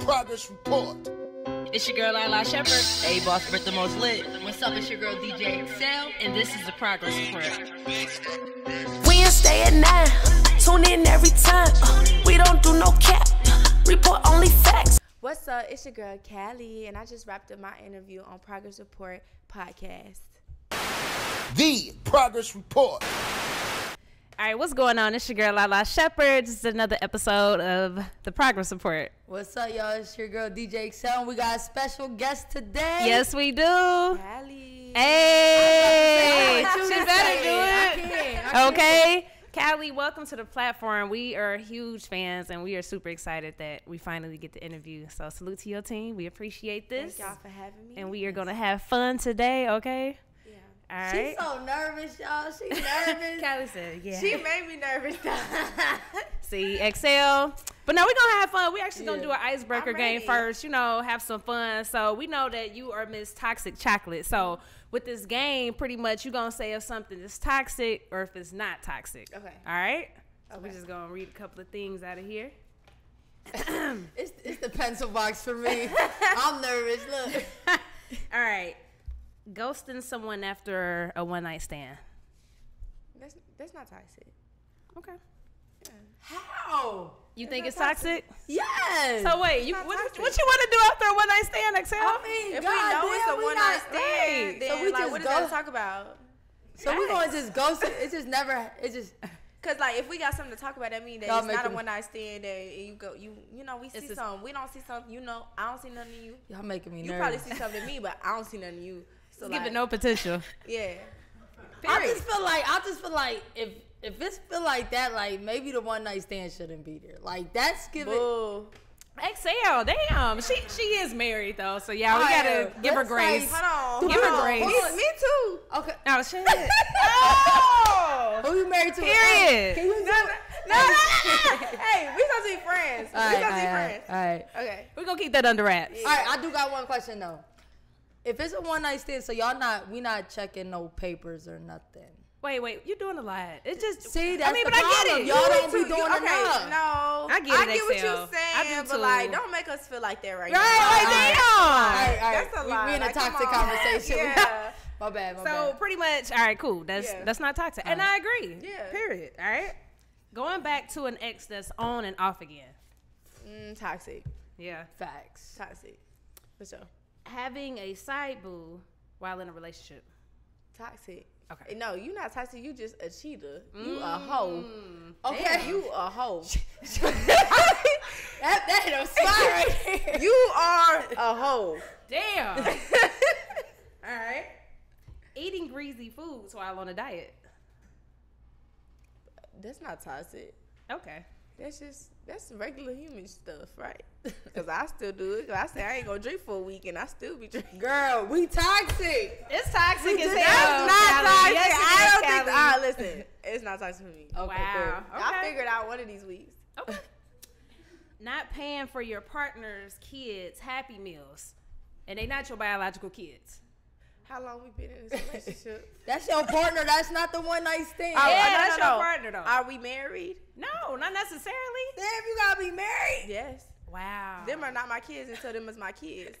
Progress Report. It's your girl Lalaa Shepherd, A Boss Brit the Most Lit. What's up, it's your girl DJ Excel, and this is the Progress Report. Wednesday at 9, tune in every time. We don't do no cap, report only facts. What's up, it's your girl Kali, and I just wrapped up my interview on Progress Report podcast. The Progress Report. All right, what's going on? It's your girl Lalaa Shepherd. This is another episode of The Progress Report. What's up, y'all? It's your girl DJ Excel. We got a special guest today. Yes, we do. Kali. Hey. I better do it. Okay. Kali, welcome to the platform. We are huge fans, and we are super excited that we finally get the interview. So salute to your team. We appreciate this. Thank y'all for having me. And we are going to have fun today, okay? All right. She's so nervous, y'all. She's nervous. Kali said, yeah. She made me nervous. See, Excel. But no, we're going to have fun. We actually going to do an icebreaker game first, you know, have some fun. So we know that you are Miss Toxic Chocolate. So with this game, pretty much you're going to say if something is toxic or if it's not toxic. Okay. All right? Okay. So we're just going to read a couple of things out of here. it's the pencil box for me. I'm nervous. Look. All right. Ghosting someone after a one-night stand. That's not toxic. Okay. Yeah. How? You think it's toxic? Yes. So wait, what you want to do after a one-night stand, Excel? I mean, if we know it's a one-night stand, then so we like, what is that to talk about? So we're going to just ghost it. It's just never, it's just... Cause like if we got something to talk about, that means that it's not a one-night stand. That you go, you know, we see something, we don't see something. You know, I don't see nothing in you. Y'all making me nervous. You probably see something in me, but I don't see nothing in you. So like, giving no potential. Yeah. I just feel like if it's feel like that, like maybe the one-night stand shouldn't be there. Like that's giving. Boo. Excel, damn, she is married though, so yeah, we gotta give her grace. Hold on, give her grace. Me too. Okay. Oh shit. Oh. Who you married to? Period. No. Hey, we supposed to be friends. All right. Okay. We're gonna keep that under wraps. Yeah. All right. I do got one question though. If it's a one night stand, so y'all we not checking no papers or nothing. Wait, you're doing a lot. It's just I mean, that's the problem. I get it. Y'all don't be doing enough. No, I get what you're saying, but like, don't make us feel like that right now. All right, damn. That's a lot. We in a toxic conversation. Yeah. My bad. So pretty much, all right, cool. That's not toxic, and I agree. Yeah. Period. All right. Going back to an ex that's on and off again. Toxic. Yeah. Facts. Toxic. For sure. Having a side boo while in a relationship. Toxic. Okay. No, you're not toxic. You just a cheater. You a hoe. Okay. Damn. You a hoe. that hit a spot right there. You are a hoe. Damn. All right. Eating greasy foods while on a diet. That's not toxic. Okay. That's regular human stuff, right? Because I still do it. Cause I say I ain't gonna drink for a week, and I still be drinking. Girl, we toxic. It's toxic as hell. That's not toxic. Yes, I don't think. All right, listen, it's not toxic for me. Okay, wow. Cool. Okay. I figured out one of these weeks. Okay. Not paying for your partner's kids' Happy Meals, and they not your biological kids. How long we been in this relationship? That's your partner. That's not the one night stand. Oh, yeah, that's your partner, though. Are we married? No, not necessarily. Damn, you gotta be married? Yes. Wow. Them are not my kids until them is my kids.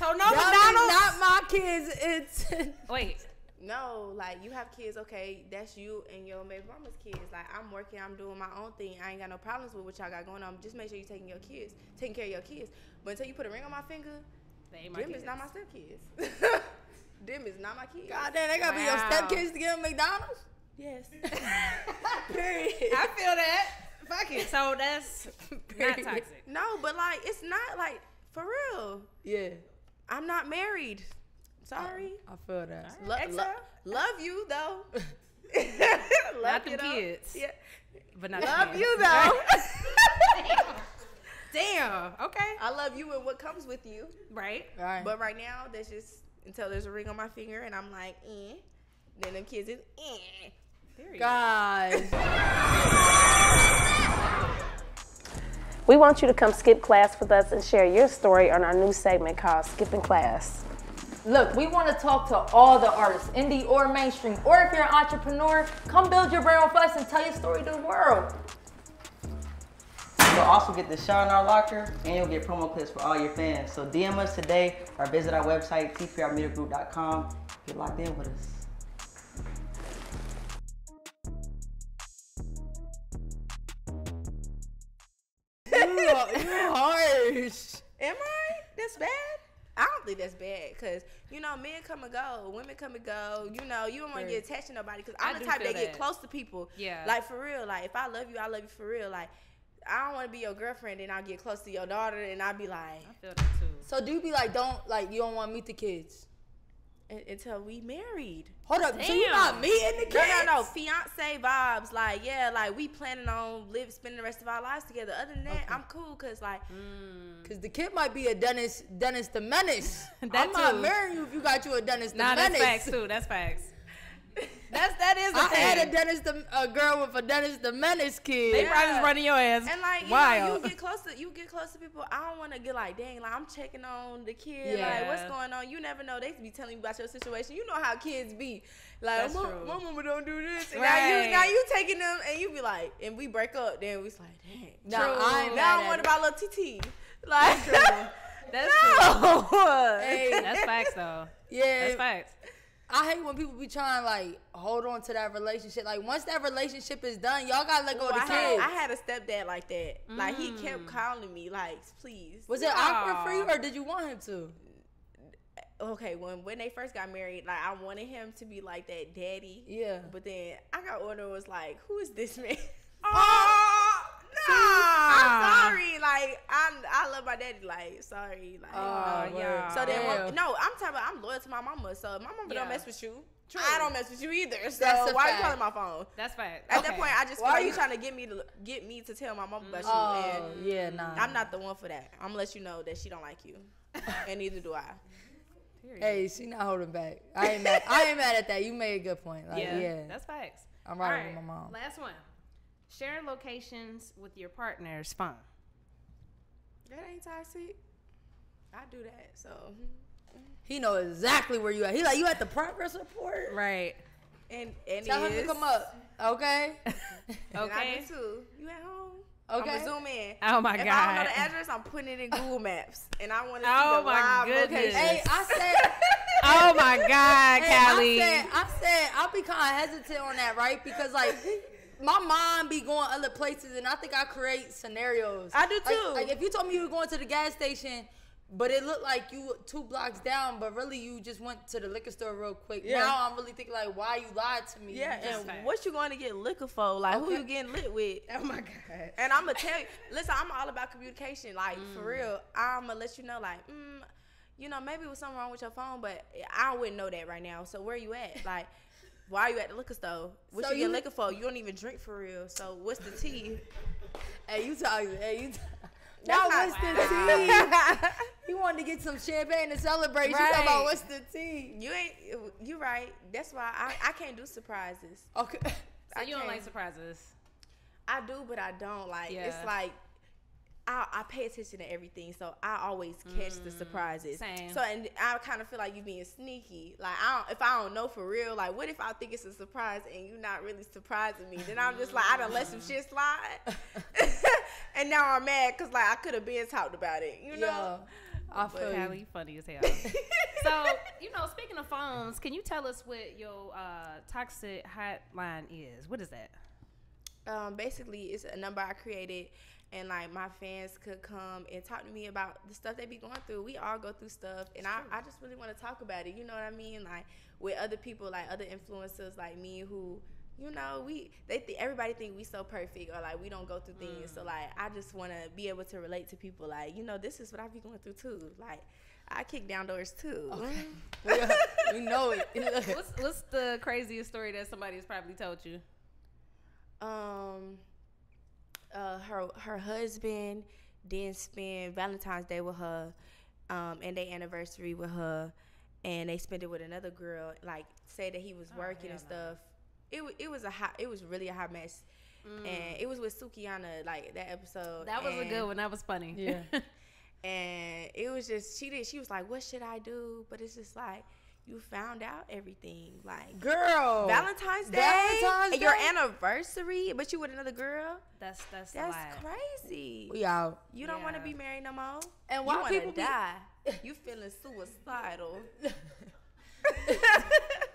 So no McDonald's? Not my kids. Wait. No, like you have kids, okay, that's you and your baby mama's kids. Like I'm working, I'm doing my own thing. I ain't got no problems with what y'all got going on. Just make sure you're taking care of your kids. But until you put a ring on my finger, them is not my stepkids. Them is not my kids. God damn, they gotta be your stepkids to get them McDonald's? Yes. Period. I feel that. Fuck it. So that's not toxic. No, but like, it's not like, for real. Yeah. I'm not married. Sorry. I feel that. Right. Love you, though. love you, though. Yeah. But not love you, though. Damn. Okay. I love you and what comes with you. Right. Right. But right now, that's just... Until there's a ring on my finger and I'm like, eh. Then them kids is, eh. There you go. We want you to come skip class with us and share your story on our new segment called Skipping Class. Look, we want to talk to all the artists, indie or mainstream, or if you're an entrepreneur, come build your brand with us and tell your story to the world. You'll also get the shot in our locker, and you'll get promo clips for all your fans. So DM us today or visit our website, tprmediagroup.com. Get locked in with us. You're harsh. Am I? That's bad? I don't think that's bad because, you know, men come and go. Women come and go. You know, you don't want to get attached to nobody because I'm the type that get close to people. Yeah. Like, for real. Like, if I love you, I love you for real. Like, I don't want to be your girlfriend and I'll get close to your daughter and I'll be like. I feel that too. So do you be like, you don't want to meet the kids? Until we married. Hold up. Damn. So you not meeting the kids? No. Fiance vibes. Like, yeah, like we planning on spending the rest of our lives together. Other than that, I'm cool because like. Because the kid might be a Dennis the Menace. I'm not marrying you if you got you a Dennis the Menace. That's facts too. That's facts. I had a girl with a Dennis the Menace kid. They probably just running your ass. And like, you know, you get close to people. I don't want to get like, dang, like I'm checking on the kid. Yeah. Like, what's going on? You never know. They be telling you about your situation. You know how kids be. Like, my mama don't do this. And now you taking them and you be like, and we break up. Then we's like, dang. Now I'm worried about little TT. Like, that's true. Hey, that's facts though. Yeah, that's facts. I hate when people be trying like hold on to that relationship. Like once that relationship is done, y'all gotta let go of the kids. I had a stepdad like that. Mm. Like he kept calling me like, please. Was it awkward for you or did you want him to? Okay, when they first got married, like I wanted him to be like that daddy. Yeah. But then I got older and was like, who is this man? I'm sorry. Like I love my daddy. Like sorry. Like so then I'm talking about I'm loyal to my mama. So my mama don't mess with you. True. I don't mess with you either. So why are you calling my phone? That's fact. At that point, I just feel like you trying to get me to tell my mama about you. And I'm not the one for that. I'm gonna let you know that she don't like you, and neither do I. Period. Hey, she not holding back. I ain't mad at that. You made a good point. Like, yeah, that's facts. I'm riding with my mom. Last one. Sharing locations with your partner is fine. That ain't toxic. I do that, so. He know exactly where you at. He like, you at the Progress Report? Right. And tell him to come up, okay? Okay. I do too. You at home? Okay. I'm gonna zoom in. Oh my God. If I don't know the address, I'm putting it in Google Maps. And I want to see the live location. Hey, I said. Oh my God, Kali. I said, I'll be kind of hesitant on that, right? Because like, my mom be going other places, and I think I create scenarios. I do too. Like if you told me you were going to the gas station, but it looked like you 2 blocks down, but really you just went to the liquor store real quick. Yeah. Now I'm really thinking like, why you lied to me? Yeah, and what you going to get liquor for? Like who you getting lit with? Oh my God. And I'm gonna tell you, listen, I'm all about communication. Like for real, I'm gonna let you know like, you know, maybe it was something wrong with your phone, but I wouldn't know that right now. So where you at? Like. Why are you at the liquor store? What you get liquor for? You don't even drink for real. So what's the tea? Hey, you talking? Now what's the tea? You wanted to get some champagne to celebrate. Right. You talking about what's the tea? You right. That's why I can't do surprises. Okay. You don't like surprises. I do, but I don't like. Yeah. It's like. I pay attention to everything, so I always catch the surprises. Same. So, and I kind of feel like you being sneaky. Like, if I don't know for real, like, what if I think it's a surprise and you not really surprising me? Then I'm just like, I done let some shit slide. And now I'm mad because, like, I could have been talked about it, you know? I feel Kali funny as hell. So, you know, speaking of phones, can you tell us what your toxic hotline is? What is that? Basically, it's a number I created. And, like, my fans could come and talk to me about the stuff they be going through. We all go through stuff. And I just really want to talk about it. You know what I mean? Like, with other people, like, other influencers like me who, you know, everybody think we so perfect or, like, we don't go through things. So, like, I just want to be able to relate to people. Like, you know, this is what I be going through, too. Like, I kick down doors, too. Okay. We know it. What's the craziest story that somebody's probably told you? Her husband didn't spend Valentine's Day with her, and their anniversary with her, and they spent it with another girl. Like said that he was working and stuff. It was really a hot mess, and it was with Sukiana. Like that episode. That was a good one. That was funny. Yeah, and it was just she was like, what should I do? But it's just like you found out everything. Like, girl, Valentine's Day, your anniversary, but you with another girl. That's crazy. Y'all, you don't want to be married no more. And why you people die? You feeling suicidal?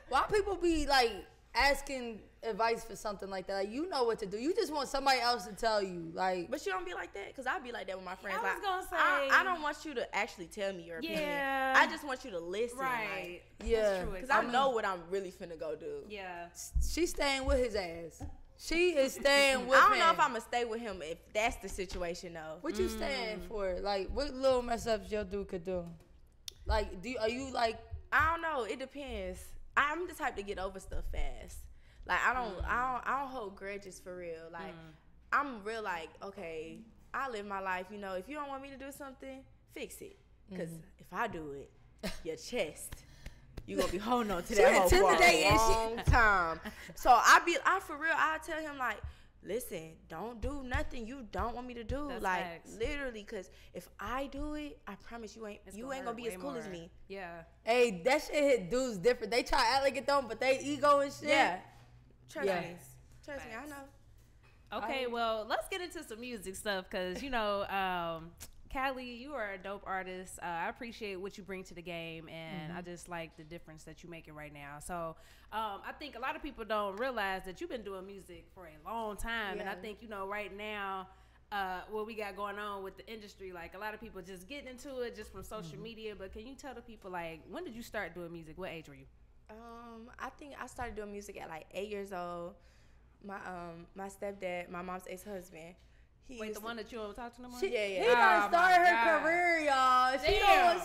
Why people be like asking advice for something like that? Like, you know what to do. You just want somebody else to tell you. Like, but you don't be like that, because I be like that with my friends. I was gonna say, I don't want you to actually tell me your opinion. Yeah. I just want you to listen. Right. Like, yeah. Because I know what I'm really finna go do. Yeah. She's staying with his ass. She is staying with him. I don't know if I'm gonna stay with him if that's the situation though. What you staying for? Like, what little mess ups your dude could do? Like, are you like? I don't know. It depends. I'm the type to get over stuff fast. Like, I don't hold grudges for real. Like, I'm real like, okay, I live my life. You know, if you don't want me to do something, fix it. Because if I do it, your chest, you gonna be holding on to that whole for a long time. So I for real, I tell him like, listen, don't do nothing you don't want me to do. That's like facts. Literally, because if I do it, I promise you ain't gonna be as cool as me. Yeah. Hey, that shit hit dudes different. They try to act like it don't, but they ego and shit. Yeah. Trust me, I know. Okay, well, let's get into some music stuff, because you know, Kali, you are a dope artist. I appreciate what you bring to the game, and I just like the difference that you're making right now. So I think a lot of people don't realize that you've been doing music for a long time, and I think, you know, right now, what we got going on with the industry, like a lot of people just getting into it just from social media. But can you tell the people, like, when did you start doing music? What age were you? I think I started doing music at like 8 years old. My stepdad, my mom's ex-husband. Wait, the one that you don't talk to no more? Yeah. He done started her career, y'all.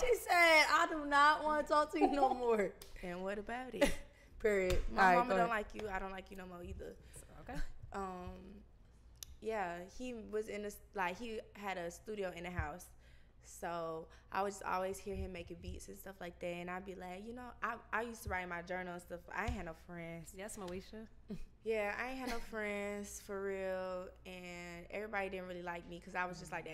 She said, I do not want to talk to you no more. And what about it? Period. My mama don't like you. I don't like you no more either. Okay. Yeah, he was in this, like, he had a studio in the house. So I would just always hear him making beats and stuff like that. And I'd be like, you know, I used to write in my journal and stuff. I ain't had no friends. Yes, Moesha. Yeah, I ain't had no friends for real. And everybody didn't really like me, because I was just like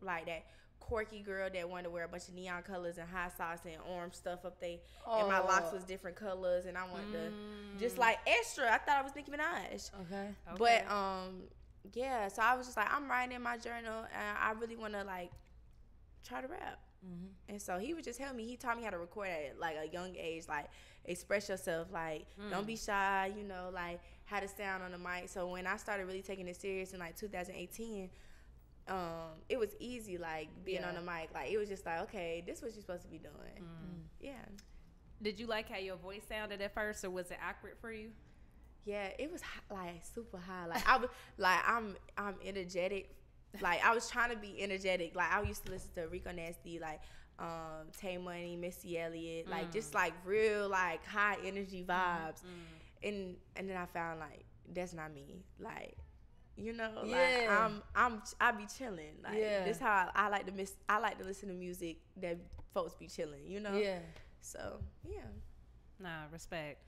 that quirky girl that wanted to wear a bunch of neon colors and hot sauce and orange stuff up there. Oh. And my locks was different colors. And I wanted to just like extra. I thought I was Nicki Minaj. Okay. But yeah, so I was just like, I'm writing in my journal, and I really want to like try to rap. And so he would just help me. He taught me how to record at like a young age, like express yourself, like don't be shy, you know, like how to sound on the mic. So when I started really taking it serious in like 2018, it was easy, like being on the mic. Like, it was just like, okay, this is what you're supposed to be doing. Yeah. Did you like how your voice sounded at first, or was it awkward for you? Yeah, it was like super high. Like I was like, I'm energetic. Like, I was trying to be energetic. Like, I used to listen to Rico Nasty, like, Tay Money, Missy Elliott. Like, just, like, real, like, high energy vibes. And then I found, like, that's not me. Like, you know, like, I be chilling. Like, this how I like to I like to listen to music that folks be chilling, you know? Yeah. So, yeah. Nah, respect.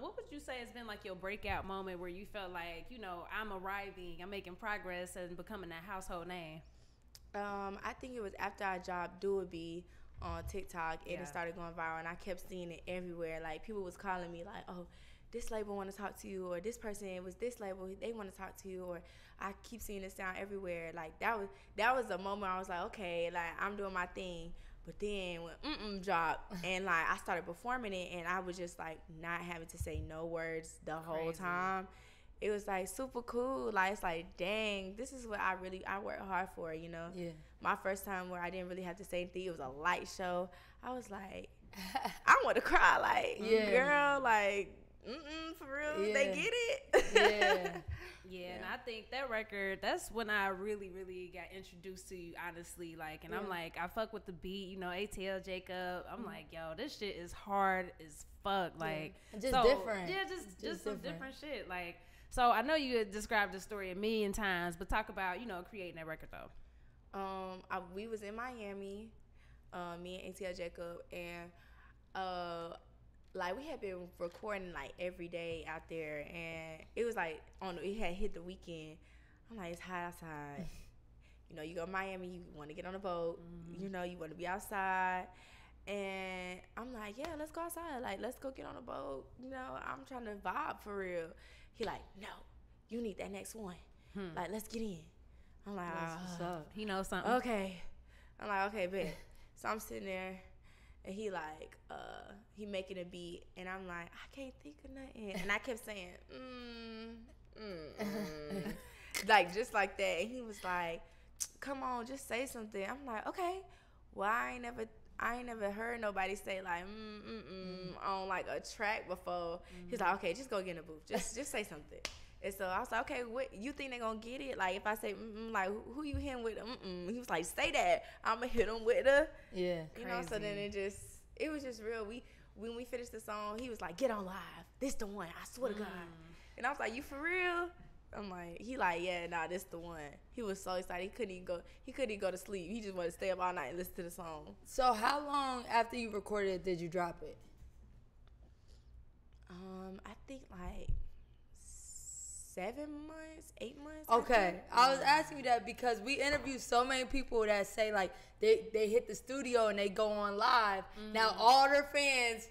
What would you say has been like your breakout moment where you felt like, you know, I'm arriving, I'm making progress and becoming a household name? I think it was after I dropped Do It Be on TikTok, and it started going viral, and I kept seeing it everywhere. Like, people was calling me like, oh, this label want to talk to you, or this person was this label, they want to talk to you, or I keep seeing this sound everywhere. Like, that was a moment I was like, okay, like, I'm doing my thing. But then when dropped, and like I started performing it, and I was just like not having to say no words the whole time. It was like super cool. Like, it's like, dang, this is what I worked hard for, you know? Yeah. My first time where I didn't really have to say anything, it was a light show. I was like, I want to cry. Like, girl, like, for real, they get it. Yeah, and I think that record, that's when I really, really got introduced to you, honestly. Like, and I'm like, I fuck with the beat, you know, ATL Jacob. I'm like, yo, this shit is hard as fuck. Like, different. Yeah, just some different shit. Like, so I know you had described the story a million times, but talk about, you know, creating that record though. We was in Miami, me and ATL Jacob, and like, we had been recording like every day out there, and it was like it had hit the weekend. I'm like, it's hot outside. You know, you go to Miami, you want to get on a boat. You know, you want to be outside. And I'm like, yeah, let's go outside. Like, let's go get on a boat. You know, I'm trying to vibe for real. He like, no, you need that next one. Like, let's get in. I'm like, what's up? He knows something. Okay. I'm like, okay, bet. So I'm sitting there. And he like, he making a beat. And I'm like, I can't think of nothing. And I kept saying, like, just like that. And he was like, come on, just say something. I'm like, okay. Well, I ain't never heard nobody say like, on like a track before. He's like, okay, just go get in the booth. Just say something. And so I was like, okay, what you think they gonna get it? Like if I say like who you hitting with? He was like, say that. I'ma hit him with the you know. So then it was just real. When we finished the song, he was like, get on live. This the one. I swear to God. And I was like, you for real? I'm like, he like, yeah, nah, this the one. He was so excited. He couldn't even go to sleep. He just wanted to stay up all night and listen to the song. So how long after you recorded it did you drop it? I think like 7 months, 8 months. Okay. I was asking you that because we interview so many people that say like they hit the studio and they go on live. Now all their fans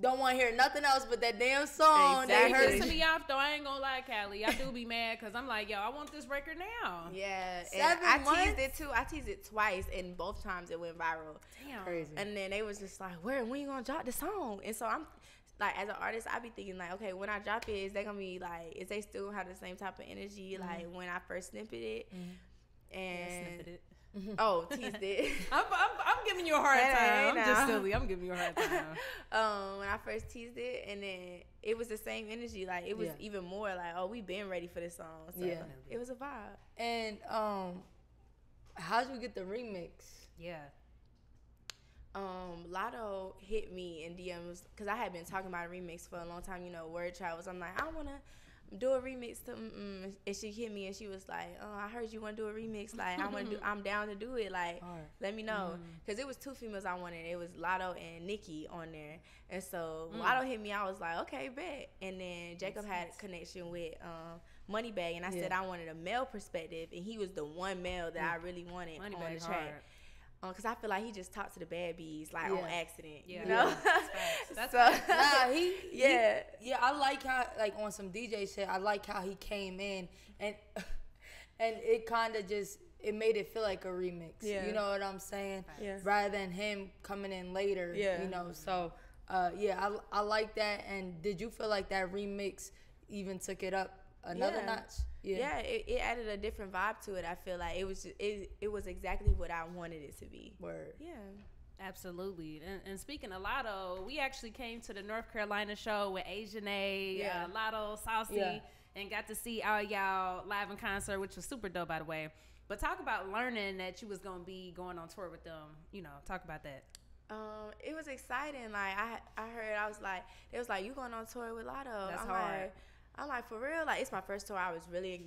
don't want to hear nothing else but that damn song. Exactly. They heard it. To me off though, I ain't gonna lie, Kali. I do be mad because I'm like, yo, I want this record now. Yeah. 7 months? I teased it too. I teased it twice and both times it went viral. Damn. Crazy. And then they was just like, when you gonna drop the song? And so I'm like, as an artist, I be thinking, like, okay, when I drop it, is they gonna be like, is they still have the same type of energy like when I first snippet it? And yeah, snippet it. Oh, teased it. I'm giving you a hard time. I'm just silly. I'm giving you a hard time. When I first teased it, and then it was the same energy. Like it was even more like, oh, we been ready for this song. So it was a vibe. And how'd you get the remix? Yeah. Latto hit me in DMs because I had been talking about a remix for a long time. You know, word travels. I'm like, I want to do a remix to and she hit me and she was like, oh, I heard you want to do a remix. Like, I'm down to do it. Like, let me know. Because it was two females I wanted. It was Latto and Nicki on there. And so Latto hit me. I was like, okay, bet. And then Jacob had a connection with Moneybag, and I said I wanted a male perspective, and he was the one male that I really wanted on the track. Cause I feel like he just talked to the bad bees like on accident, you know. I like how like on some DJ shit. I like how he came in and it kind of just made it feel like a remix. Yeah. You know what I'm saying? Yes. Rather than him coming in later. Yeah. You know. So I like that. And did you feel like that remix even took it up another notch? It added a different vibe to it. I feel like it was just, it was exactly what I wanted it to be. Word. Yeah, absolutely. And speaking of Latto, we actually came to the North Carolina show with Asianae, Latto, Saucy, and got to see all y'all live in concert, which was super dope, by the way. But talk about learning that you was gonna be going on tour with them. You know, talk about that. It was exciting. Like I heard, I was like, they was like, you going on tour with Latto? That's hard. I'm like, for real? Like, it's my first tour. I was really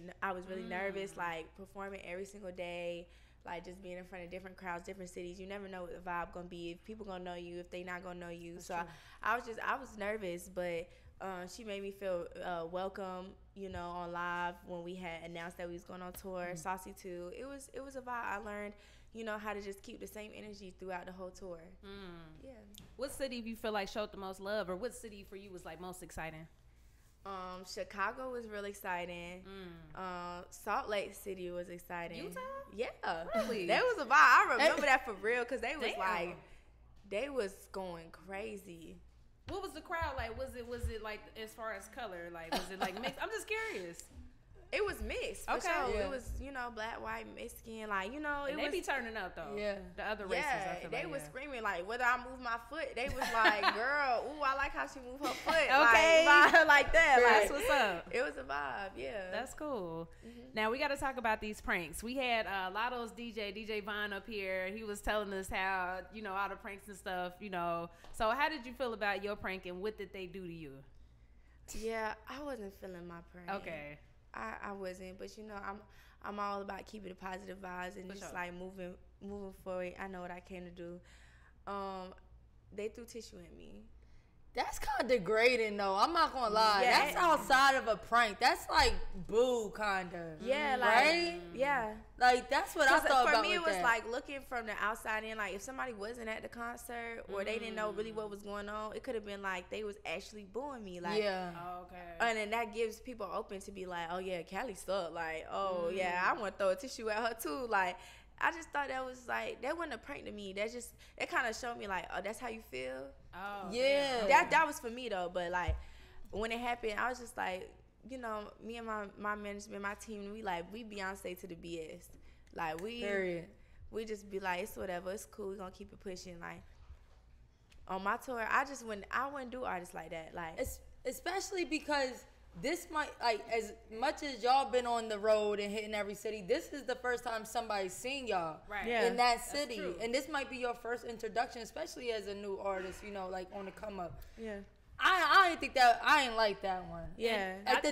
nervous, like, performing every single day, like, just being in front of different crowds, different cities. You never know what the vibe going to be, if people going to know you, if they not going to know you. That's so I was nervous, but she made me feel welcome, you know, on live when we had announced that we was going on tour. Saucy, too. It was a vibe. I learned, you know, how to just keep the same energy throughout the whole tour. Yeah. What city do you feel like showed the most love, or what city for you was, like, most exciting? Chicago was real exciting. Salt Lake City was exciting. Utah? Yeah. Really? That was a vibe. I remember that for real because they was like, they was going crazy. What was the crowd like? Was it like, as far as color, like, was it like mixed? I'm just curious. It was mixed. Okay. Sure. Yeah. It was, you know, black, white, Mexican, like, you know. It was, they be turning up, though. Yeah. The other races. Yeah, I feel they like, was screaming, like, whether I move my foot, they was like, girl, ooh, I like how she moved her foot. Okay. Like that. Like, that's what's up. It was a vibe, yeah. That's cool. Now, we got to talk about these pranks. We had Latto's DJ Von up here. He was telling us how, you know, all the pranks and stuff, you know. So how did you feel about your prank, and what did they do to you? Yeah, I wasn't feeling my prank. Okay. I wasn't, but you know, I'm all about keeping the positive vibes and just like moving forward. I know what I came to do. They threw tissue at me. That's kind of degrading, though. I'm not gonna lie. Yeah. That's outside of a prank. That's like boo, kind of. Yeah, like right? Yeah, like that's what I thought about. For me, it was like looking from the outside in. Like if somebody wasn't at the concert or they didn't know really what was going on, it could have been like they was actually booing me. Like okay. And then that gives people open to be like, oh yeah, Kali sucked. Like yeah, I want to throw a tissue at her too. Like. I just thought that was like that wasn't a prank to me. That just that kind of showed me like, oh, that's how you feel. Oh yeah, that was for me though. But like when it happened, I was just like, you know, me and my management, my team, we Beyonce to the BS. Like we just be like, it's whatever, it's cool. We gonna keep it pushing. Like on my tour, I wouldn't do artists like that. Like especially because. This might, like, as much as y'all been on the road and hitting every city, this is the first time somebody's seen y'all in that city. And this might be your first introduction, especially as a new artist, you know, like, on the come up. Yeah. I ain't think that, I ain't like that one. Yeah. Like, the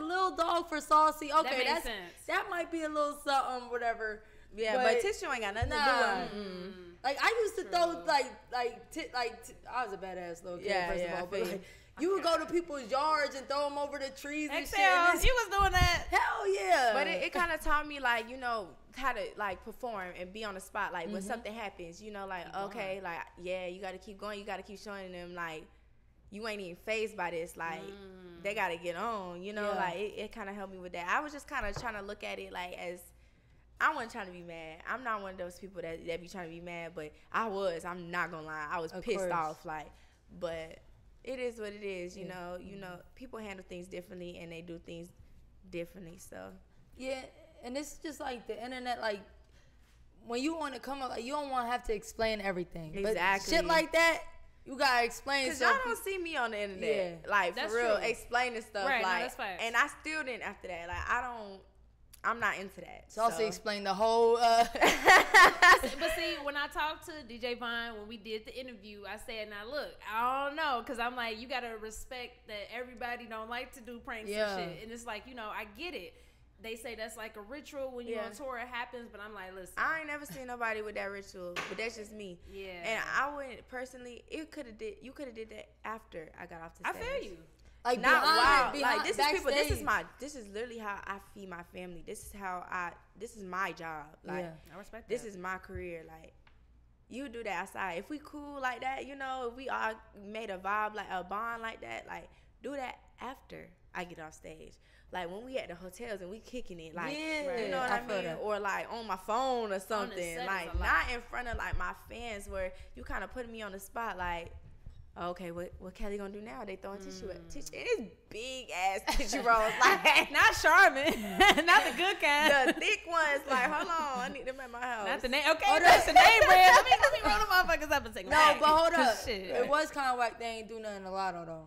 little dog for Saucy, okay, that makes sense. That might be a little something, whatever. Yeah, but tissue ain't got nothing to do with it. Like, I used to throw, I was a badass little kid, first of all, but, like, you would go to people's yards and throw them over the trees and shit. And she was doing that. Hell yeah. But it kind of taught me, like, you know, how to, like, perform and be on the spot. Like, when something happens, you know, like, you got to keep going. You got to keep showing them, like, you ain't even fazed by this. Like, they got to get on, you know. Yeah. Like, it kind of helped me with that. I was just kind of trying to look at it, like, as... I wasn't trying to be mad. I'm not one of those people that be trying to be mad, but I was. I'm not going to lie. I was pissed off, like, but... It is what it is, you know, people handle things differently and they do things differently, so. Yeah, and it's just like the internet, like, when you want to come up, like, you don't want to have to explain everything. Exactly. But shit like that, you got to explain stuff. Because y'all don't see me on the internet, like, that's for real, explaining stuff. Right, like, no, that's facts. And I still didn't after that. Like, I'm not into that. So also explain the whole... But see, when I talked to DJ Vine, when we did the interview, I said, now look, I don't know, because I'm like, you got to respect that everybody don't like to do pranks and shit. And it's like, you know, I get it. They say that's like a ritual when you're on tour, it happens, but I'm like, listen. I ain't never seen nobody with that ritual, but that's just me. Yeah. And I wouldn't, personally, you could have did that after I got off the stage. I feel you. Like not wild. Like this backstage. Is people. This is literally how I feed my family. This is my job. Like I respect that. This is my career. Like you do that outside. If we cool like that, you know, if we all made a vibe like a bond like that, like do that after I get off stage. Like when we at the hotels and we kicking it, like you know what I mean? Or like on my phone or something. Like not in front of like my fans where you kind of putting me on the spot like okay, what Kali gonna do now? They throwing tissue at tissue. It is big ass tissue rolls, like not Charmin, not the good kind, the thick ones. Like hold on, I need them at my house. Not the name. Okay, that's the name brand. Let me roll the motherfuckers up and take. No, back. But hold up. Shit. It was kind of like they ain't do nothing a lot though.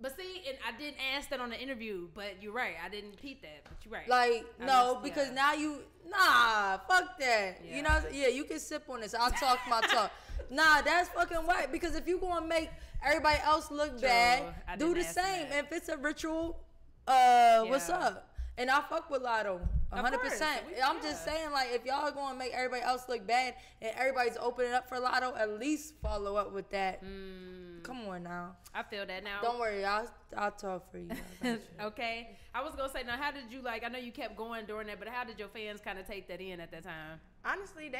But see, and I didn't ask that on the interview. But you're right, I didn't repeat that. But you're right. Like because now you fuck that. Yeah. You know, you can sip on this. I'll talk my talk. Nah, that's fucking whack. Because if you gonna make everybody else look bad, do the same. And if it's a ritual, what's up? And I fuck with Latto 100%. I'm just saying, like, if y'all gonna make everybody else look bad and everybody's opening up for Latto, at least follow up with that. Come on now. I feel that now. Don't worry, I'll talk for you. Okay. I was gonna say, now how did you I know you kept going during that, but how did your fans kind of take that in at that time? Honestly,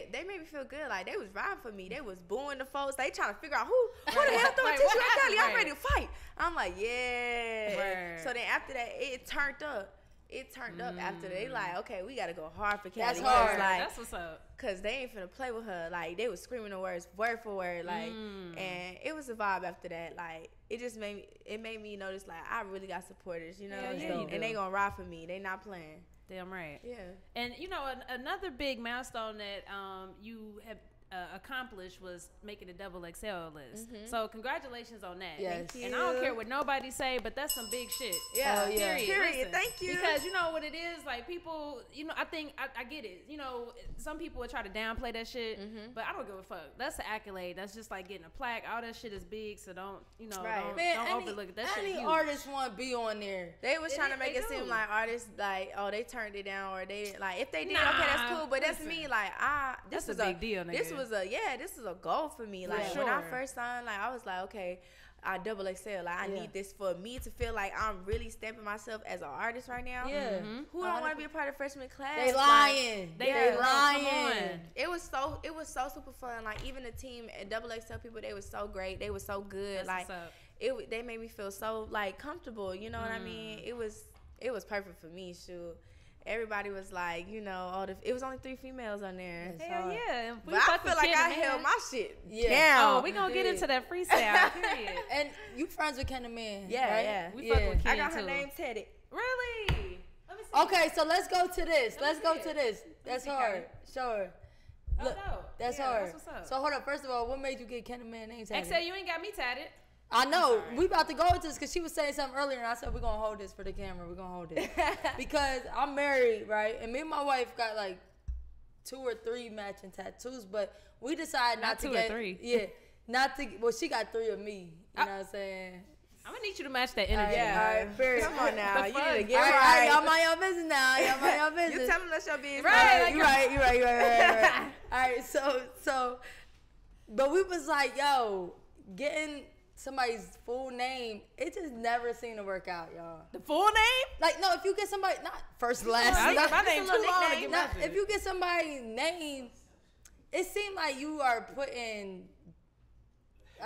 they made me feel good. Like, they was riding for me. They was booing the folks. They trying to figure out who the hell throwing tissue at Kali. I'm ready to fight. I'm like, So then after that, it turned up. It turned up after that. They like, okay, we got to go hard for Kali. That's hard. Like, that's what's up. Because they ain't finna play with her. Like, they was screaming the words word for word. Like, and it was a vibe after that. Like, it just made me, notice, like, I really got supporters, you know? And they going to ride for me. They not playing. Damn right. Yeah. And, you know, another big milestone that you have accomplished was making the Double XL list. So congratulations on that. Yes. Thank you. And I don't care what nobody say, but that's some big shit. Yeah. Period. Listen, thank you. Because you know what it is? Like people, you know, I think, I get it. You know, some people would try to downplay that shit, but I don't give a fuck. That's an accolade. That's just like getting a plaque. All that shit is big, so don't, you know, don't overlook it. That shit is huge. Any artists want to be on there. They was trying to make it seem like artists, like, oh, they turned it down, or they, like, if they did, okay, that's cool, but that's me, like, this is a big deal, nigga. was a, this is a goal for me. Like when I first signed, like I was like, okay, I double XL. Like I need this for me to feel like I'm really stamping myself as an artist right now. Yeah. Mm-hmm. Who don't want to be a part of freshman class? They lying. Like, they lying. It was so super fun. Like even the team at double XL people, they was so great. They was so good. That's like they made me feel so like comfortable. You know what I mean? It was perfect for me. Shoot. Everybody was like, you know, it was only 3 females on there. Hell yeah. But I feel like I held my shit down. Oh, we going to get into that freestyle, period. And you friends with KenTheMan, right? Yeah. We fuck with Ken, I got her name tatted. Really? Let me see. Okay, so let's go to this. That's hard. Sure. Look, that's hard. That's what's up. So hold up. First of all, what made you get KenTheMan name tatted? XL, you ain't got me tatted. I know. We about to go into this because she was saying something earlier, and I said, we're going to hold this for the camera. We're going to hold it. Because I'm married, right? And me and my wife got, like, 2 or 3 matching tattoos, but we decided not to get... 2 or 3. Yeah. Not to... Well, she got 3 of me. You know what I'm saying? I'm going to need you to match that energy. All right. Come on now. You need to get right. Y'all mind your business now. Y'all mind your business. You telling us your business. Right. You're right. All right. So... But we was like, yo, getting... somebody's full name, it just never seemed to work out, y'all. The full name? Like, no, if you get somebody, not first, last name. My name too long. Now, if you get somebody's name, it seemed like you are putting,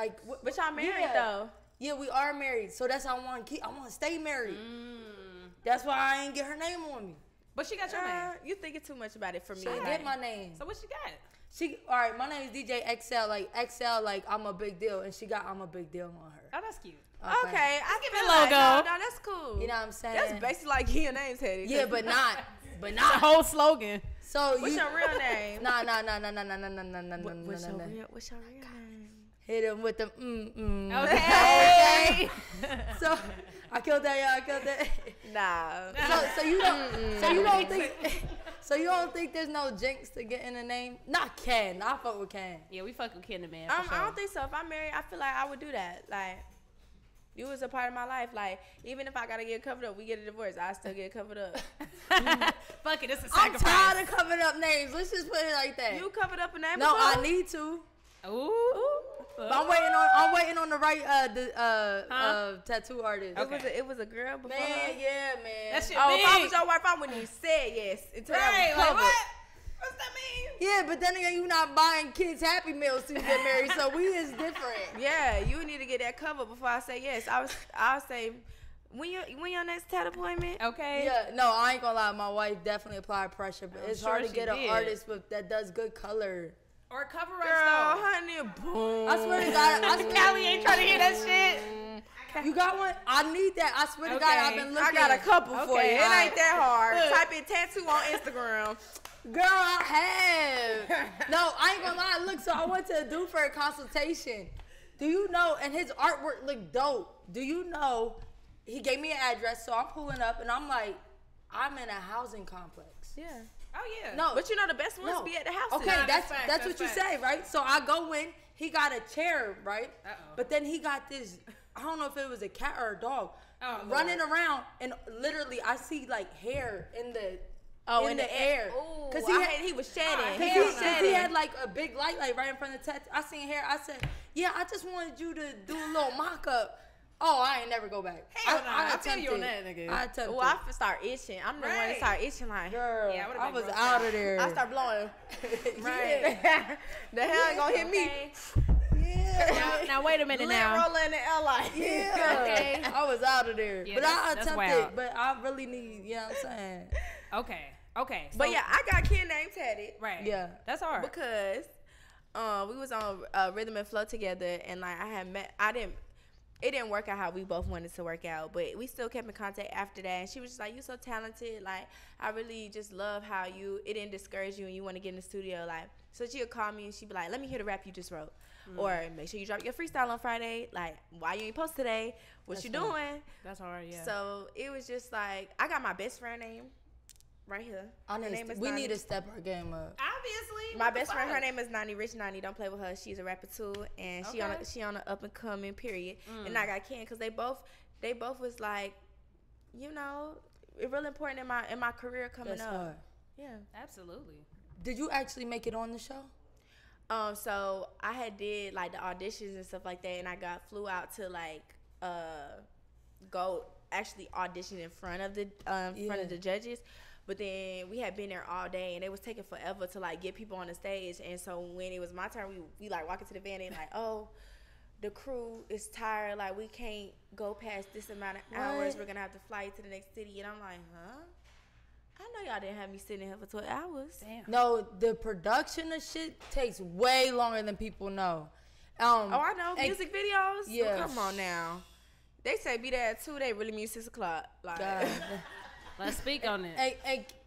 like. But y'all married, though. Yeah, we are married. So that's how I want to keep, I want to stay married. Mm. That's why I ain't get her name on me. But she got your name. You thinking too much about it for me. She did my name. So what she got? All right, my name is DJ XL, like I'm a big deal, and she got I'm a big deal on her. Oh, that's cute. Okay, I give it a logo. No, that's cool. You know what I'm saying? That's basically like your name's Teddy. Yeah, but not. It's a whole slogan. So what's your real name? Nah. What's your real name? Hit him with the Okay. So I killed that, y'all. I killed that. Nah. So you don't think. So you don't think there's no jinx to getting a name? Not Ken. I fuck with Ken. Yeah, we fuck with KenTheMan. Sure. I don't think so. If I'm married, I feel like I would do that. Like, you was a part of my life. Like, even if I gotta get covered up, we get a divorce, I still get covered up. Fuck it, it's a sacrifice. I'm tired of covering up names. Let's just put it like that. You covered up a name? No, I need to. Ooh. But I'm waiting on the right tattoo artist. Okay. It was a girl before. Man, yeah, man. That shit if I was your wife, I wouldn't even say yes until I was covered. Like, what? What's that mean? Yeah, but then again, you not buying kids Happy Meals to get married, so we is different. Yeah, you need to get that covered before I say yes. I'll say when your next tattoo appointment. Okay. Yeah, no, I ain't gonna lie. My wife definitely applied pressure, but it's hard to get an artist that does good color. Or cover up stuff. Girl, honey, boom. I swear to God. Kali ain't trying to hear that shit. You got one? I need that. I swear to God, I've been looking. I got a couple for you. It ain't that hard. Type in tattoo on Instagram. Girl, I have. No, I ain't gonna lie. Look, so I went to a dude for a consultation. Do you know? And his artwork looked dope. Do you know? He gave me an address, so I'm pulling up, and I'm like, I'm in a housing complex. Yeah. Oh, yeah. No. But you know the best ones be at the house. Okay, no, that's what you say, right? So I go in. He got a chair, right? Uh-oh. But then he got this, I don't know if it was a cat or a dog, running around. And literally, I see, like, hair in the air. Oh, because he was shedding. Because he had, like, a big light right in front of the tattoo. I seen hair. I said, yeah, I just wanted you to do a little mock-up. Oh, I ain't never go back. Hell no, I tell you on that, nigga. Well, I start itching. I'm the one that start itching like, girl, I was out of there. I start blowing. Right. The hell ain't gonna hit me. Yeah. Now, wait a minute now. Rolling and LI. Yeah. Okay. I was out of there. Yeah, but I attempted, but I really need, you know what I'm saying? Okay. So, but yeah, I got Ken name tatted. Right. Yeah. That's hard. Because we was on Rhythm and Flow together, and like it didn't work out how we both wanted to work out, but we still kept in contact after that. And she was just like, you so talented. Like, I really just love how it didn't discourage you and you want to get in the studio. Like, so she would call me and she'd be like, let me hear the rap you just wrote. Mm. Or make sure you drop your freestyle on Friday. Like, why you ain't post today? What you doing? That's hard, yeah. So it was just like, I got my best friend name right here. We need to step our game up. Obviously. My best friend, her name is Nani, Rich Nani. Don't play with her. She's a rapper too, and she on an up and coming period. Mm. And I got Ken because they both was like, you know, it's real important in my career coming up. That's hard. Yeah, absolutely. Did you actually make it on the show? So I had did like the auditions and stuff like that, and I got flew out to like go actually audition in front of the front of the judges. But then we had been there all day, and it was taking forever to like get people on the stage. And so when it was my turn, we like walk into the van and like, oh, the crew is tired. Like we can't go past this amount of hours. We're gonna have to fly to the next city. And I'm like, huh? I know y'all didn't have me sitting here for 12 hours. Damn. No, the production of shit takes way longer than people know. Oh, I know. Music videos? Yeah. Oh, come on now. They say be there at 2. They really mean 6 o'clock. Like. Let's speak on it.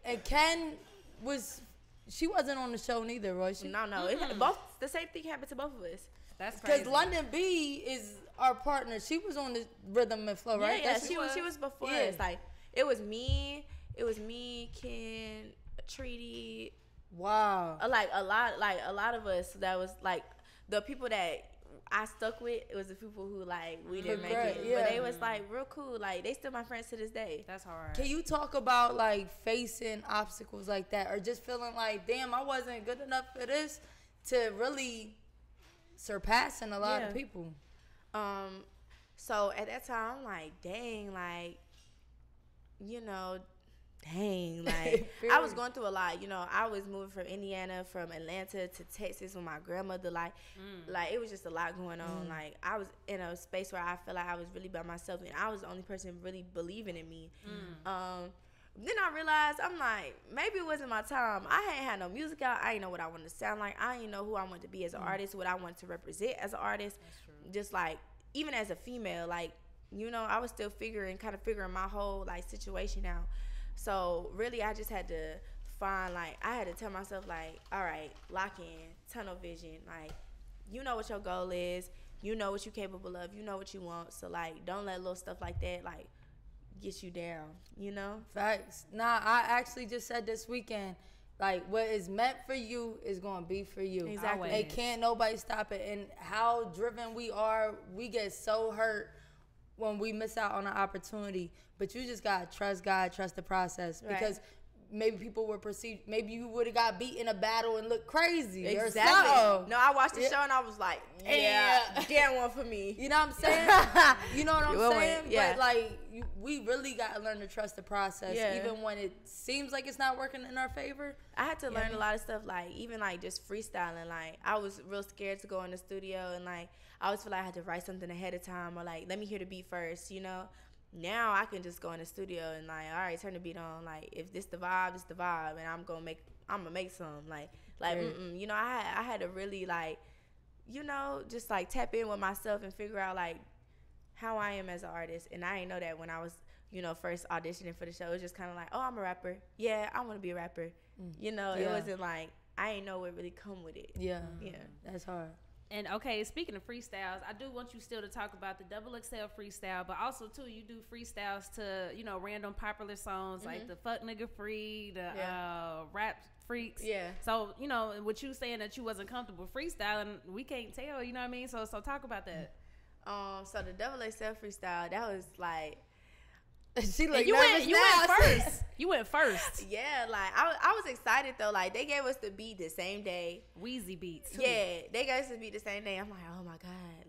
And Ken was, she wasn't on the show neither, right? No. Mm-hmm. The same thing happened to both of us. That's crazy. Because London B is our partner. She was on the Rhythm and Flow, right? Yeah, she was before us. Like, it was me, Ken, Treaty. Wow. Like a lot of us that was like the people that I stuck with, it was the people who like we didn't make it. Yeah. But they was like real cool. Like they still my friends to this day. That's hard. Can you talk about like facing obstacles like that, or just feeling like, damn, I wasn't good enough for this, to really surpassing a lot of people? So at that time I'm like, dang, like, you know, like I was going through a lot. You know, I was moving from Indiana, from Atlanta to Texas with my grandmother. Like it was just a lot going on. Like I was in a space where I felt like I was really by myself, and I was the only person really believing in me. Then I realized, I'm like, maybe it wasn't my time. I ain't had no music out. I ain't know what I wanted to sound like. I ain't know who I wanted to be as an artist, what I wanted to represent as an artist. Just like, even as a female, like, you know, I was still figuring my whole like situation out. So really, I just had to find, like, I had to tell myself, like, all right, lock in, tunnel vision. Like, you know what your goal is. You know what you're capable of. You know what you want. So, like, don't let little stuff like that, like, get you down, you know? Facts. Nah, I actually just said this weekend, like, what is meant for you is going to be for you. Exactly. It can't nobody stop it. And how driven we are, we get so hurt when we miss out on an opportunity. But you just gotta trust God, trust the process, because maybe people were perceived. Maybe you would have got beat in a battle and looked crazy. Exactly. Or something. No, I watched the show and I was like, damn one for me. You know what I'm saying? You know what I'm saying? Yeah. But like, we really gotta learn to trust the process, even when it seems like it's not working in our favor. I had to learn a lot of stuff, like even like just freestyling. Like I was real scared to go in the studio, and like I always feel like I had to write something ahead of time, or like let me hear the beat first, you know. Now I can just go in the studio and like, all right, turn the beat on. Like if this the vibe, it's the vibe, and I'm gonna make some. Like you know, I had to really like, you know, just like tap in with myself and figure out like how I am as an artist. And I didn't know that when I was, you know, first auditioning for the show. It was just kind of like, oh, I'm a rapper. Yeah, I want to be a rapper. You know, it wasn't like I didn't know what really come with it. Yeah, that's hard. And, okay, speaking of freestyles, I do want you still to talk about the Double XL freestyle, but also, too, you do freestyles to, you know, random popular songs like the Fuck Nigga Free, the Rap Freaks. Yeah. So, you know, with you saying that you wasn't comfortable freestyling, we can't tell, you know what I mean? So talk about that. So the Double XL freestyle, that was like... She like, you went first. You went first. Yeah, like I was excited though. Like they gave us the beat the same day. Wheezy beats. Too. Yeah, they gave us the beat the same day. I'm like, oh my god.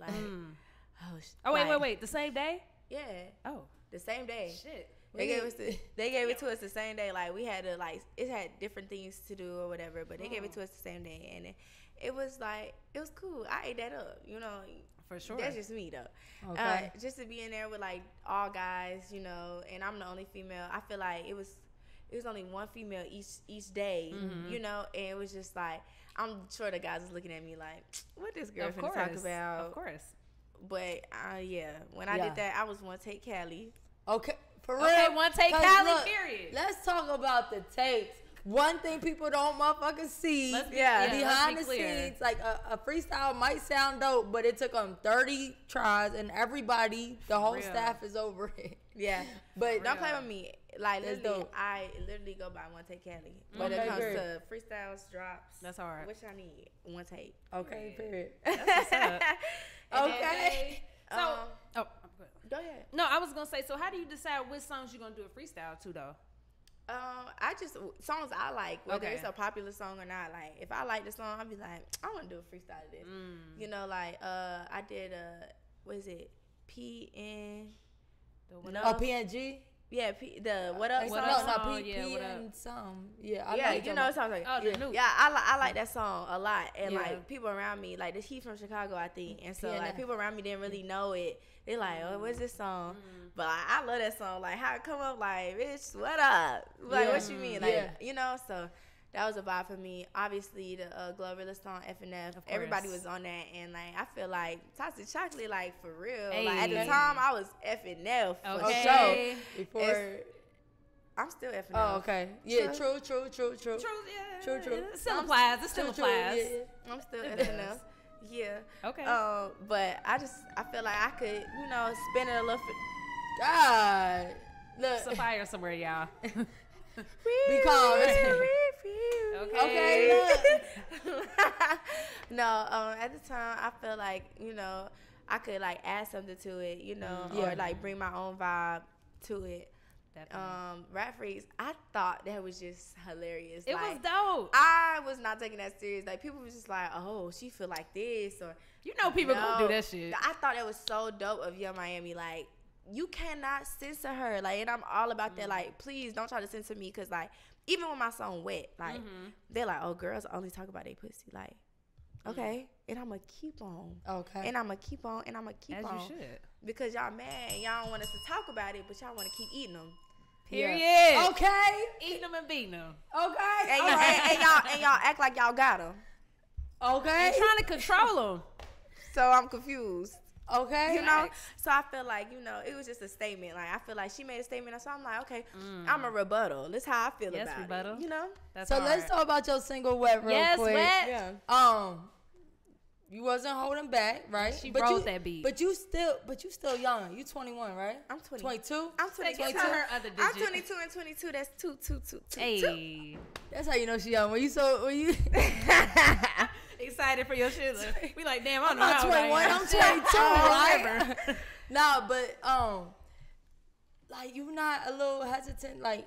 Like, wait, the same day? Yeah. Oh, the same day. Shit. They gave us it to us the same day. Like we had to like, it had different things to do or whatever, but they gave it to us the same day, and it was like, it was cool. I ate that up, you know. For sure. That's just me, though. Okay. Just to be in there with, like, all guys, you know, and I'm the only female. I feel like it was only one female each day, you know, and it was just like, I'm sure the guys was looking at me like, what this girl finna talk about? Of course. But, when I did that, I was one take Kali. Okay, for real? Okay, one take Kali, look, period. Let's talk about the tapes. One thing people don't motherfucking see behind the scenes, like a freestyle might sound dope, but it took them 30 tries, and everybody, the whole staff is over it. Yeah, but don't play with me. Like I literally go by one take Kali when it comes to freestyles, drops. That's hard. Which I need one take. Okay, period. That's what's up. Okay. So, go ahead. No, I was gonna say. So, how do you decide which songs you're gonna do a freestyle to, though? I just songs I like, whether it's a popular song or not. Like, if I like the song, I'll be like, I want to do a freestyle of this. You know, like I did what is it? PN. The what up? Oh, PNG. Yeah, the what up? What up? Song, yeah, what up? Yeah, I like, you know, sounds like I like that song a lot, and like people around me, like he's from Chicago, I think, and so like people around me didn't really know it. They like, oh, what's this song? But like, I love that song. Like how it come up, like bitch, what up? Like what you mean? Like you know, so that was a vibe for me. Obviously, the Glorilla song FNF, everybody was on that, and like I feel like Toxic Chocolate, like for real. Like at the time, I was FNF for sure. Before, I'm still FNF. Oh, okay. Yeah, true. Still applies. It still applies. Yeah. I'm still FNF. Yeah. Okay. But I feel like I could, you know, spin it a little. God, look, some fire somewhere, y'all. At the time I feel like, you know, I could like add something to it, you know, or like bring my own vibe to it. Rap Freaks, I thought that was just hilarious. It was dope. I was not taking that serious. Like people was just like, oh, she feel like this, or you know, people gonna do that shit. I thought that was so dope of Young Miami, like you cannot censor her, like, and I'm all about that. Like, please don't try to censor me, cause like, even when my song wet, like, they're like, oh, girls only talk about they pussy, like, okay, and I'ma keep on, and I'ma keep on, and I'ma keep on, as you should, because y'all mad, y'all don't want us to talk about it, but y'all want to keep eating them. Period. Yeah. Okay, eating them and beating them. Okay, and y'all act like y'all got them. Okay, you're trying to control them. So I'm confused. Okay, you know, so I feel like, you know, it was just a statement. Like I feel like she made a statement, so I'm like, okay, I'm a rebuttal. That's how I feel about it. You know, that's so hard. Let's talk about your single Wet real quick. Wet. Yeah. You wasn't holding back, right? She wrote that beat, but you still young. You 21, right? I'm 20. 22. I'm 22. I'm 22 and 22. That's 2, 2, 2, 2. Hey, that's how you know she young. When you excited for your shit. Like, we like, damn, I don't know. I'm not 21. Like, I'm 22. Right? Nah, but like you not a little hesitant, like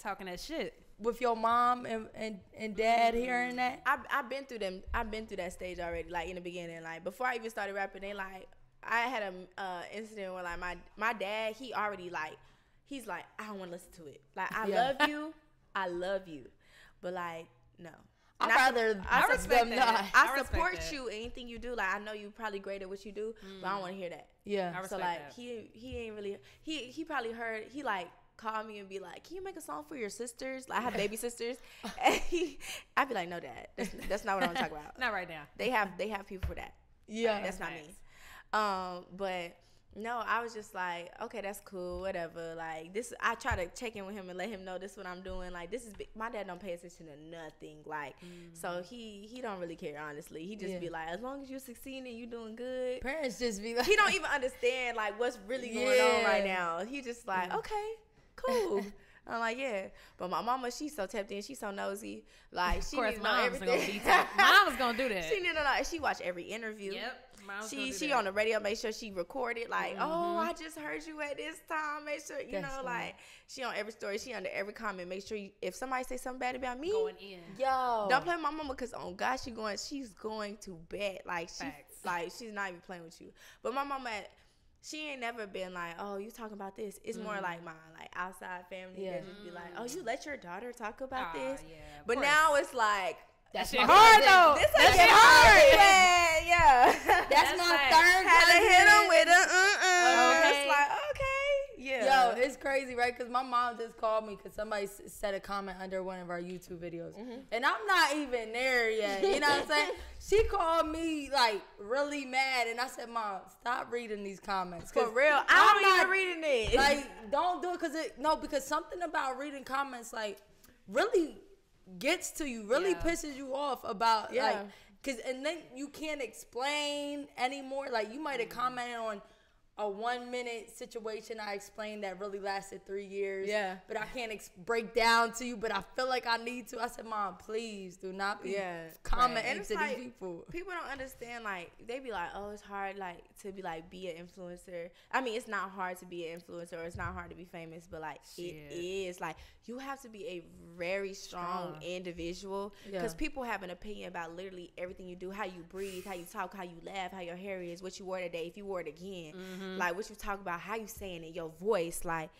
talking that shit with your mom and dad hearing that? I've been through them. I've been through that stage already. Like in the beginning, like before I even started rapping, they like, I had a incident where like my dad, he already like, he's like, I don't want to listen to it. Like I love you, but like no. I respect you, anything you do. Like I know you probably great at what you do, but I don't want to hear that. Yeah, I respect so like that. He ain't really he probably heard, he like call me and be like, can you make a song for your sisters? Like I have baby sisters. And I'd be like, no, Dad, that's not what I want to talk about. Not right now. They have people for that. Yeah, like, that's not me. But no, I was just like, okay, that's cool, whatever. Like this, I try to check in with him and let him know this is what I'm doing. Like this is big. My dad don't pay attention to nothing. Like so he don't really care, honestly. He just be like, as long as you succeeding, you doing good. Parents just be like, he don't even understand like what's really going on right now. He just like, okay, cool. I'm like, yeah. But my mama, she's so tapped in. She's so nosy. Like, she needs to know everything. Mama's going to do that. She needs to know. She watch every interview. Yep. She on the radio, make sure she recorded. Like, oh, I just heard you at this time. Make sure, you know, like, she on every story. She under every comment. Make sure if somebody say something bad about me, going in. Yo. Don't play with my mama because, oh, God, she's going to bed. Like, she's not even playing with you. But my mama, she ain't never been like, oh, you talking about this. It's more like my like outside family that just be like, oh, you let your daughter talk about this. Yeah, but now it's like, that's hard though. This is hard. Yeah. That's my like, third time. Had to hit him with a okay. It's like, okay. Yeah. Yo, it's crazy, right? Because my mom just called me because somebody said a comment under one of our YouTube videos. And I'm not even there yet. You know what I'm saying? She called me like really mad, and I said, Mom, stop reading these comments. For real, I'm not reading it. Like, don't do it because something about reading comments like really gets to you, really pisses you off about like, because and then you can't explain anymore. Like you might have commented on a 1 minute situation I explained that really lasted 3 years. Yeah. But I can't break down to you, but I feel like I need to. I said, Mom, please do not be commenting to like, these people. People don't understand, like, they be like, oh, it's hard, like, to be, like, be an influencer. I mean, it's not hard to be an influencer, or it's not hard to be famous, but, like, it is. Like, you have to be a very strong individual, because people have an opinion about literally everything you do, how you breathe, how you talk, how you laugh, how your hair is, what you wore today, if you wore it again. Mm-hmm. Like, what you talk about, how you saying it, your voice, like,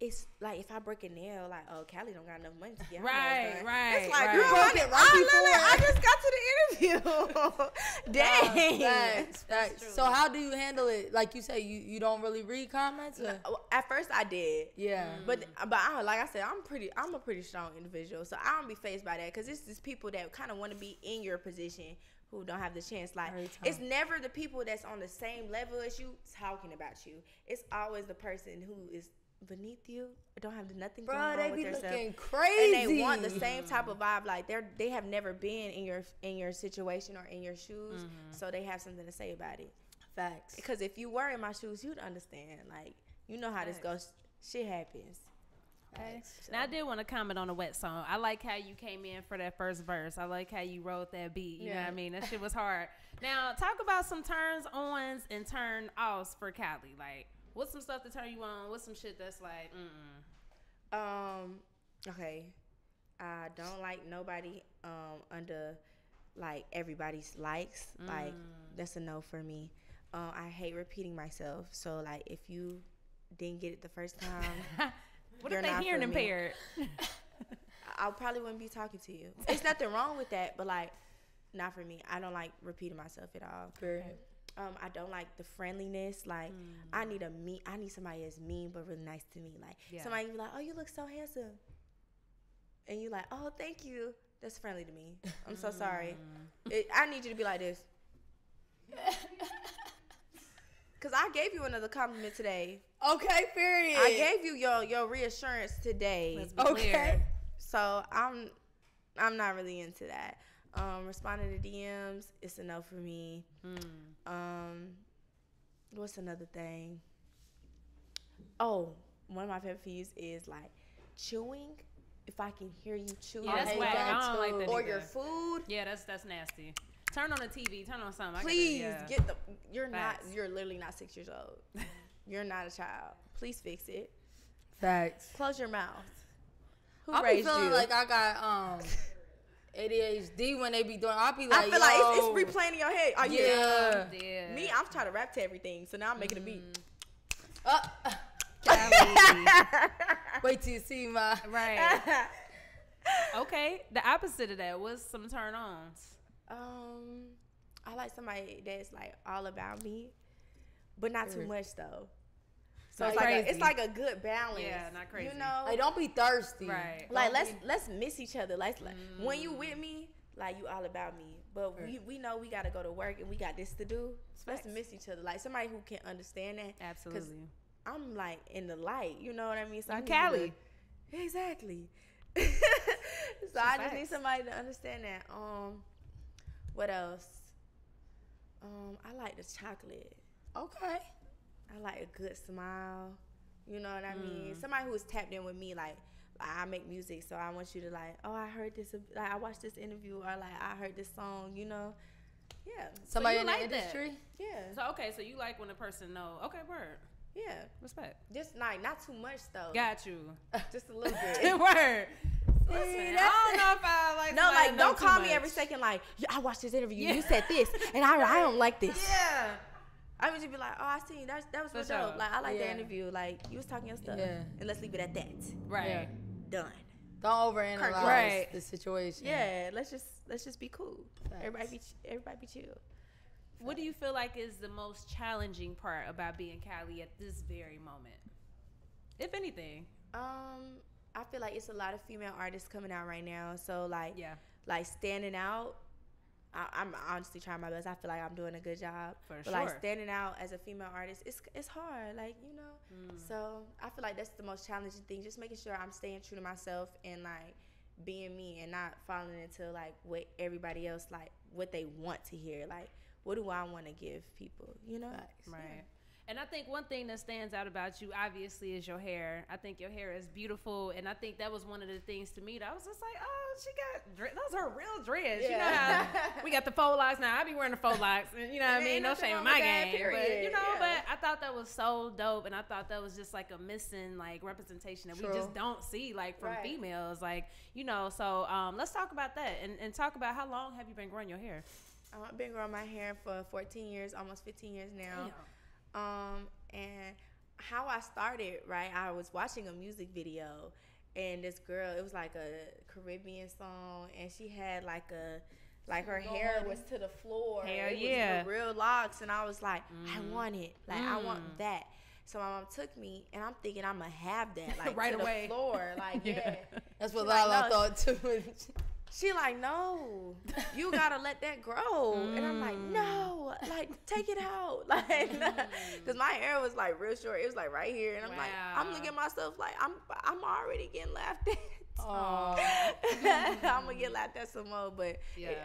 it's like if I break a nail, like, oh, Kali don't got enough money to get her nails done. It's like, you broke it right before. I just got to the interview. Dang. That's so how do you handle it? Like you say, you don't really read comments? Or? No, at first I did. Yeah. Mm. But I, like I said, I'm a pretty strong individual, so I don't be fazed by that, because it's just people that kind of want to be in your position who don't have the chance. Like, it's never the people that's on the same level as you talking about you. It's always the person who is beneath you, don't have nothing going on with themselves. Bro, they be looking crazy. And they want the same type of vibe. Like, they have never been in your situation or in your shoes, so they have something to say about it. Facts. Because if you were in my shoes, you'd understand. Like, you know how this goes. Shit happens. Okay. So. Now I did want to comment on the Wet song. I like how you came in for that first verse. I like how you wrote that beat. You know what I mean? That shit was hard. Now talk about some turns-ons and turn-offs for Kali. Like, what's some stuff to turn you on? What's some shit that's like, okay. I don't like nobody under, like, everybody's likes. Like, that's a no for me. I hate repeating myself. So, like, if you didn't get it the first time... What if they hearing impaired? I probably wouldn't be talking to you. It's nothing wrong with that, but, like, not for me. I don't like repeating myself at all. Okay. I don't like the friendliness. Like, I need somebody that's mean but really nice to me. Like, somebody be like, oh, you look so handsome. And you like, oh, thank you. That's friendly to me. I'm so sorry. I need you to be like this. Because I gave you another compliment today. Okay, period. I gave you your reassurance today. Let's be clear. So I'm not really into that. Responding to DMs, it's a no for me. What's another thing? Oh, one of my pet peeves is, like, chewing. If I can hear you chew. Yeah, that's whack. I don't like that. Or your food. Yeah, that's nasty. Turn on the TV. Turn on something. Please get the. You're not. You're literally not 6 years old. You're not a child. Please fix it. Facts. Close your mouth. Who raised you? I be feeling like I got ADHD when they be doing. I be like, I feel like it's replaying in your head. Are you? Me, I'm trying to rap to everything, so now I'm making a beat. Wait till you see my Okay, the opposite of that. What's some turn ons? I like somebody that's, like, all about me, but not too much though. So it's like a good balance. Yeah, not crazy. You know, like, don't be thirsty. Right. Like, let's miss each other. Like when you with me, like, you all about me, but we know we gotta go to work and we got this to do. So let's miss each other. Like, somebody who can understand that. Absolutely. I'm, like, in the light. You know what I mean? So I'm Kali. Exactly. So I just need somebody to understand that. What else? I like the chocolate. Okay. I like a good smile. You know what I mean? Somebody who is tapped in with me, like, I make music, so I want you to, like, oh, I heard this, like, I watched this interview, or, like, I heard this song, you know? Yeah. Somebody in the industry? Yeah. So, okay, so you like when a person know, okay, word. Yeah. Respect. Just, like, not too much, though. Got you. Just a little bit. Word. Listen, I don't know if I like. No, like, don't call me every second. Like, I watched this interview. Yeah. You said this, and I don't like this. Yeah, I would just be like, oh, I seen that was for dope. Like, I like the interview. Like, you was talking your stuff, and let's leave it at that. Right, done. Don't overanalyze the situation. Yeah, let's just be cool. Thanks. Everybody be chill. What do you feel like is the most challenging part about being Kali at this very moment, if anything? I feel like it's a lot of female artists coming out right now. So, like, like, standing out, I'm honestly trying my best. I feel like I'm doing a good job. But, like, standing out as a female artist, it's hard, like, you know. So I feel like that's the most challenging thing, just making sure I'm staying true to myself and, like, being me and not falling into, like, what everybody else, like, what they want to hear. Like, what do I want to give people, you know? Right. Yeah. And I think one thing that stands out about you, obviously, is your hair. I think your hair is beautiful. And I think that was one of the things to me that I was just like, oh, she got dreads. Those are real dreads. Yeah. You know how we got the faux locks now. I be wearing the faux locks. You know what I mean? No shame in my game. But, you know, yeah. But I thought that was so dope. And I thought that was just like a missing like representation that we just don't see like from females. Like, you know, so let's talk about that and talk about how long have you been growing your hair? I've been growing my hair for 14 years, almost 15 years now. Damn. And how I started, right, I was watching a music video, and this girl, it was like a Caribbean song, and she had like a, like her hair was to the floor. Hell yeah. It was real locks, and I was like, I want it. Like, I want that. So my mom took me, and I'm thinking I'm gonna have that, like, right to away. The floor. Like, yeah. That's what Lala thought, too. She like, no, you gotta let that grow. And I'm like, no, like, take it out. Like, because my hair was like real short. It was like right here. And I'm like, I'm looking at myself like, I'm already getting laughed at. I'm gonna get laughed at some more, but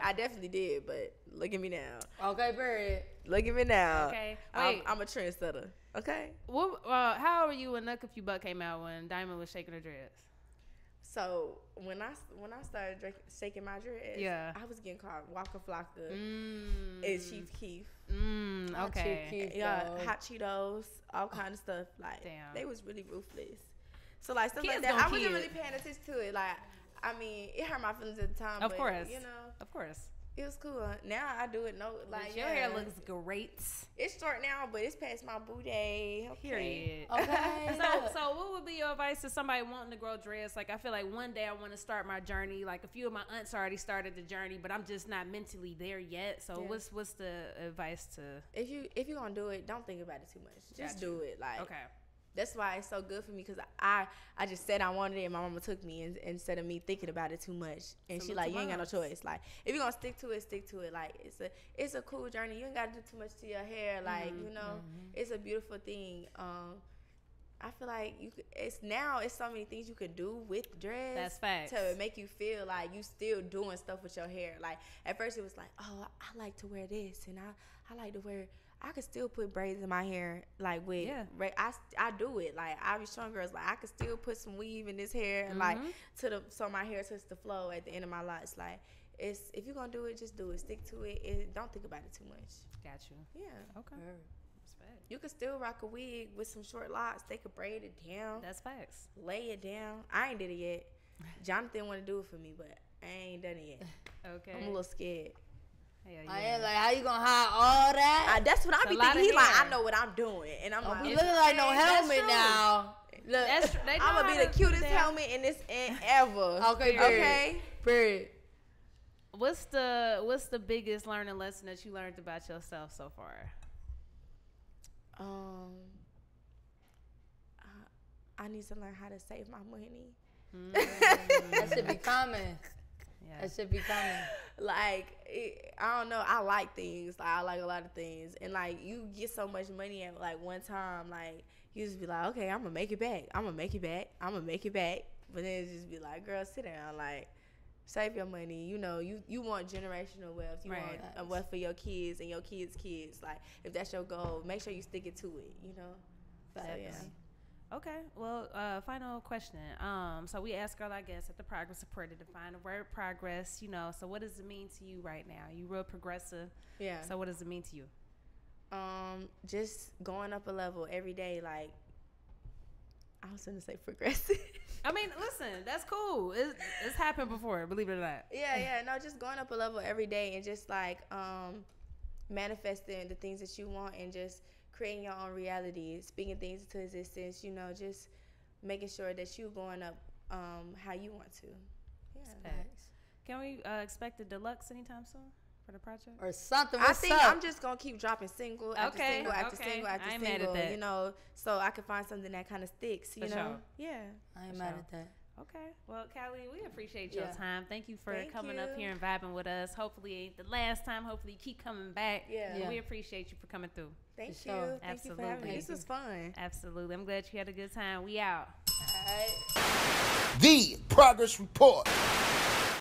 I definitely did. But look at me now. Okay, period. Look at me now. Okay, wait. I'm a trendsetter. Okay. Well, how old were you when Nuck If You Buck came out when Diamond was shaking her dreads? So when I started shaking my dreads, I was getting called Waka Flocka and Chief Keef. Okay. Chief Keef, Hot Cheetos, all kind of stuff. Like, damn. They was really ruthless. So like stuff like that, I wasn't really paying attention to it. Like, I mean, it hurt my feelings at the time. Of course, you know. Of course. It was cool. Now I do it. No, like your hair looks great. It's short now, but it's past my boo day. Okay. Period. Okay. So what would be your advice to somebody wanting to grow dreads? Like, I feel like one day I want to start my journey. Like, a few of my aunts already started the journey, but I'm just not mentally there yet. So what's the advice to? If you gonna do it, don't think about it too much. Just do it. Like, okay. That's why it's so good for me, because I just said I wanted it, and my mama took me instead of me thinking about it too much. And she like, you ain't got no choice. Like, if you're going to stick to it, stick to it. Like, it's a cool journey. You ain't got to do too much to your hair. Like, you know, it's a beautiful thing. I feel like it's so many things you can do with dreads. That's facts. To make you feel like you still doing stuff with your hair. Like, at first it was like, oh, I like to wear this, and I like to wear, I could still put braids in my hair, like with, I do it. Like, I be showing girls, like, I could still put some weave in this hair, like, so my hair touches the flow at the end of my locks. Like, if you're gonna do it, just do it, stick to it, don't think about it too much. Got you. Yeah. Okay. Yeah. You could still rock a wig with some short locks. They could braid it down. That's facts. Lay it down. I ain't did it yet. Jonathan want to do it for me, but I ain't done it yet. Okay. I'm a little scared. Yeah. I am like, how you gonna hide all that? That's what I be thinking. He like, I know what I'm doing, and I'm like, you looking like no helmet now. Look, I'm gonna be the cutest helmet in this end ever. Okay. Okay. Period. What's the biggest learning lesson that you learned about yourself so far? I need to learn how to save my money. That should be coming. Yeah. That should be coming. Like, I don't know. I like things. Like, I like a lot of things. And, like, you get so much money at, like, one time. Like, you just be like, okay, I'm going to make it back. I'm going to make it back. I'm going to make it back. But then it just be like, girl, sit down. Like, save your money. You know, you want generational wealth. You want a wealth for your kids and your kids' kids. Like, if that's your goal, make sure you stick it to it, you know? Facts. So, yeah. Okay. Well, final question. So we ask all our guests at the Progress Report to define the word progress, you know. So what does it mean to you right now? You real progressive. Yeah. So what does it mean to you? Just going up a level every day, like, I was gonna say progressive. I mean, listen, that's cool. It's happened before, believe it or not. Yeah, no, just going up a level every day and just like manifesting the things that you want and just creating your own reality, speaking things into existence, you know, just making sure that you're going up how you want to. Yeah. Nice. Can we expect a deluxe anytime soon? For the project or something? I think I'm just gonna keep dropping single after single after single after single, you know, so I can find something that kind of sticks, you know. Yeah, I ain't mad at that. Okay, well, Kali, we appreciate your time. Thank you for coming up here and vibing with us. Hopefully it ain't the last time. Hopefully you keep coming back. Yeah, we appreciate you for coming through. Thank you. Absolutely. This was fun. Absolutely. I'm glad you had a good time. We out. All right. The Progress Report.